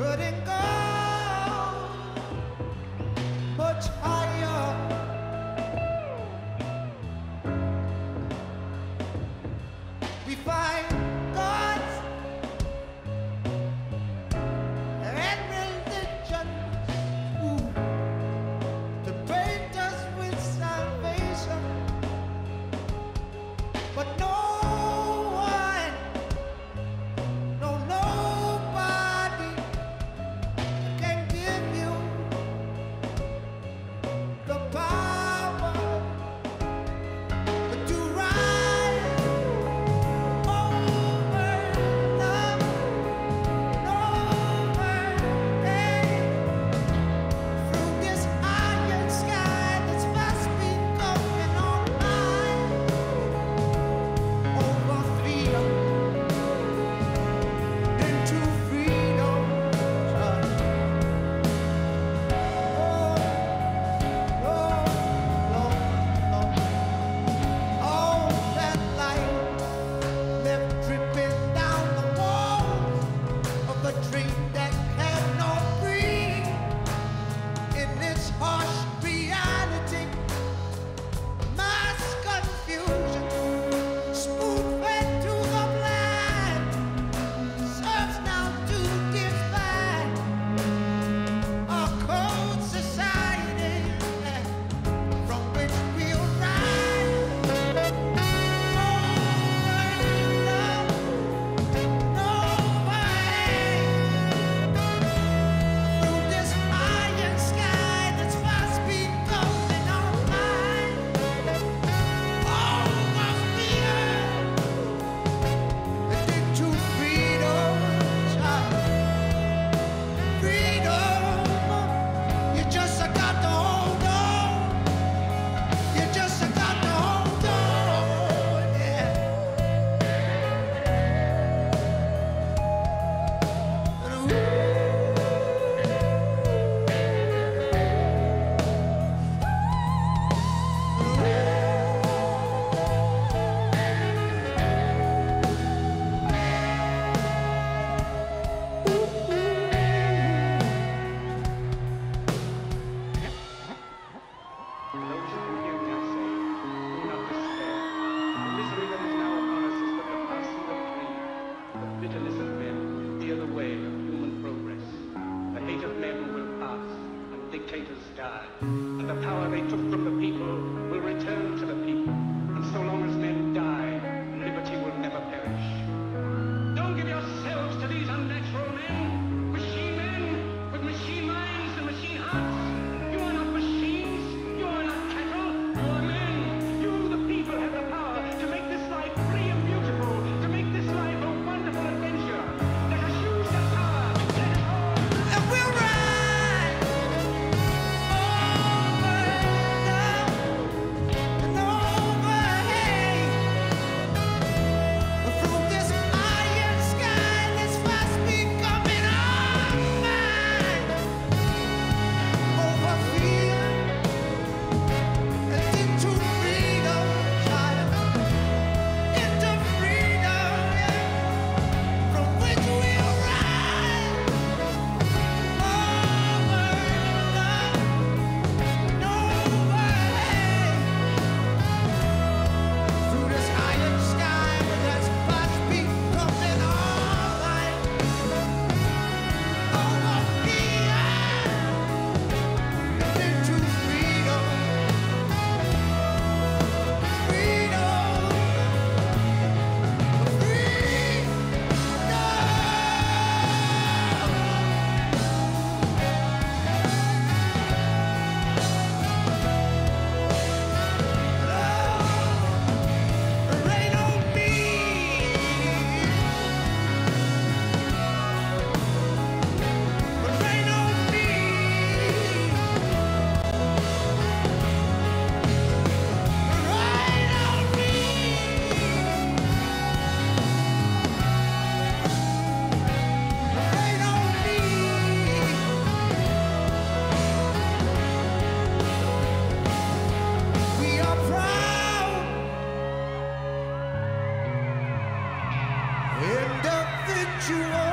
couldn't go much higher. We find gods and religions to paint us with salvation, but no one, nobody can give you the power to ride over love, over pain, through this iron sky that's fast becoming online, over freedom into freedom. Oh, no, no, no. All that light left dripping down the walls of a dream that had no creed. In its harsh reality, mass confusion, spoon-fed to the blind, serves now to define our cold society from which we'll rise. Through this iron sky that's fast becoming our mind, over fear and into freedom, freedom. You just got to hold on. You just got to hold on. Those who hear now say, do not despair. The misery that is now upon us is but the passing of greed, the bitterness of men, the other way of human progress. The hate of men will pass, and dictators die, and the power they took from the people will return to the people. And so long as men die, liberty will never perish. Don't give yourselves to these unnatural men, with machine minds and machine hearts. You are not machines. You are not cattle. You are men. You, the people, have the power to make this life free and beautiful, to make this life a wonderful adventure. Let us use that power. Let us all. And we'll ride over love and over hate, through this iron sky that's fast becoming our mind, over fear and into freedom, into freedom, from which we'll rise over love and over hate, through this iron sky that's fast becoming our mind, over fear and into freedom, freedom, freedom. Rain on me, rain on me, rain on me, rain on me, we are proud. Individual.